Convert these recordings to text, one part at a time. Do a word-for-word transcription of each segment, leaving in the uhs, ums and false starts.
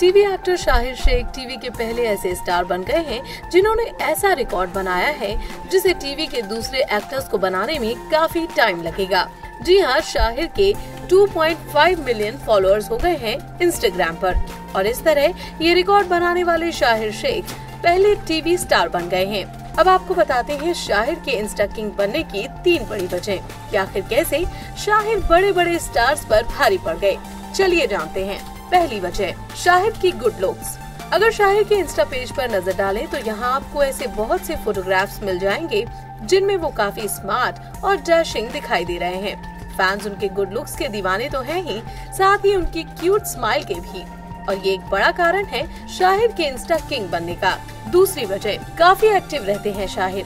TV actor Shaheer Sheikh TV के पहले ऐसे स्टार बन गए हैं जिन्होंने ऐसा रिकॉर्ड बनाया है जिसे टीवी के दूसरे एक्टर्स को बनाने में काफी टाइम लगेगा। जी हां, शाहीर के दो पॉइंट पाँच मिलियन फॉलोअर्स हो गए हैं इंस्टाग्राम पर और इस तरह ये रिकॉर्ड बनाने वाले शाहीर शेख पहले टीवी स्टार बन गए हैं। अब आपको बताते हैं शाहीर के इंस्टा किंग बनने की तीन बड़ी वजह कि आखिर कैसे शाहीर बड़े बड़े स्टार्स पर भारी पड़ गए। चलिए जानते हैं। पहली वजह, शाहीर की गुड लुक्स। अगर शाहीर के इंस्टा पेज पर नजर डालें तो यहाँ आपको ऐसे बहुत से फोटोग्राफ्स मिल जाएंगे जिनमें वो काफी स्मार्ट और डैशिंग दिखाई दे रहे हैं। फैंस उनके गुड लुक्स के दीवाने तो हैं ही, साथ ही उनकी क्यूट स्माइल के भी, और ये एक बड़ा कारण है शाहीर के इंस्टा किंग बनने का। दूसरी वजह, काफी एक्टिव रहते हैं शाहीर।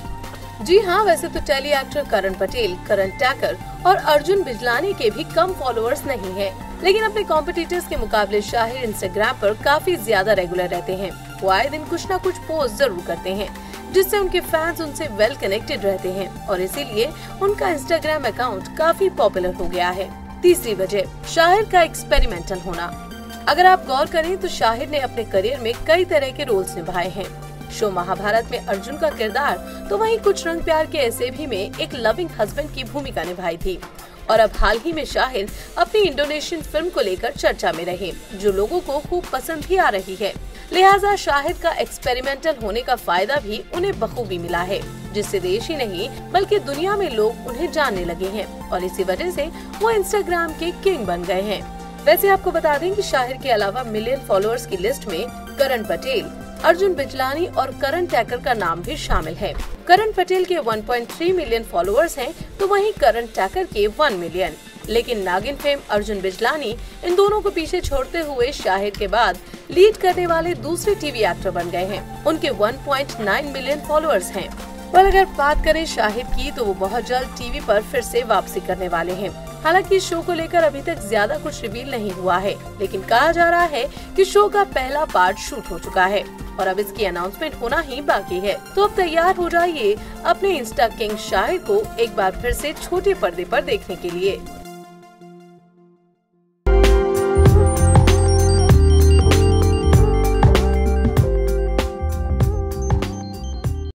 जी हाँ, वैसे तो टेली एक्टर करण पटेल, करण टैकर और अर्जुन बिजलानी के भी कम फॉलोअर्स नहीं हैं, लेकिन अपने कॉम्पिटिटर्स के मुकाबले शाहीर इंस्टाग्राम पर काफी ज्यादा रेगुलर रहते हैं। वो आए दिन कुछ न कुछ पोस्ट जरूर करते हैं जिससे उनके फैंस उनसे वेल कनेक्टेड रहते हैं और इसीलिए उनका इंस्टाग्राम अकाउंट काफी पॉपुलर हो गया है। तीसरी वजह, शाहीर का एक्सपेरिमेंटल होना। अगर आप गौर करें तो शाहीर ने अपने करियर में कई तरह के रोल्स निभाए हैं। शो महाभारत में अर्जुन का किरदार, तो वहीं कुछ रंग प्यार के ऐसे भी में एक लविंग हस्बैंड की भूमिका निभाई थी और अब हाल ही में शाहीर अपनी इंडोनेशियन फिल्म को लेकर चर्चा में रहे जो लोगों को खूब पसंद भी आ रही है। लिहाजा शाहीर का एक्सपेरिमेंटल होने का फायदा भी उन्हें बखूबी मिला है जिससे देश ही नहीं बल्कि दुनिया में लोग उन्हें जानने लगे हैं और इसी वजह से वो इंस्टाग्राम के किंग बन गए हैं। वैसे आपको बता दें कि शाहीर के अलावा मिलियन फॉलोअर्स की लिस्ट में करण पटेल, अर्जुन बिजलानी और करण टैकर का नाम भी शामिल है। करण पटेल के एक पॉइंट तीन मिलियन फॉलोअर्स हैं, तो वहीं करण टैकर के एक मिलियन। लेकिन नागिन फेम अर्जुन बिजलानी इन दोनों को पीछे छोड़ते हुए शाहीर के बाद लीड करने वाले दूसरे टीवी एक्टर बन गए हैं। उनके एक पॉइंट नौ मिलियन फॉलोअर्स हैं। पर अगर बात करें शाहीर की तो वो बहुत जल्द टीवी पर फिर से वापसी करने वाले हैं। हालांकि इस शो को लेकर अभी तक ज्यादा कुछ रिवील नहीं हुआ है, लेकिन कहा जा रहा है कि शो का पहला पार्ट शूट हो चुका है और अब इसकी अनाउंसमेंट होना ही बाकी है। तो अब तैयार हो जाइए अपने इंस्टा किंग शाहीर को एक बार फिर से छोटे पर्दे पर देखने के लिए।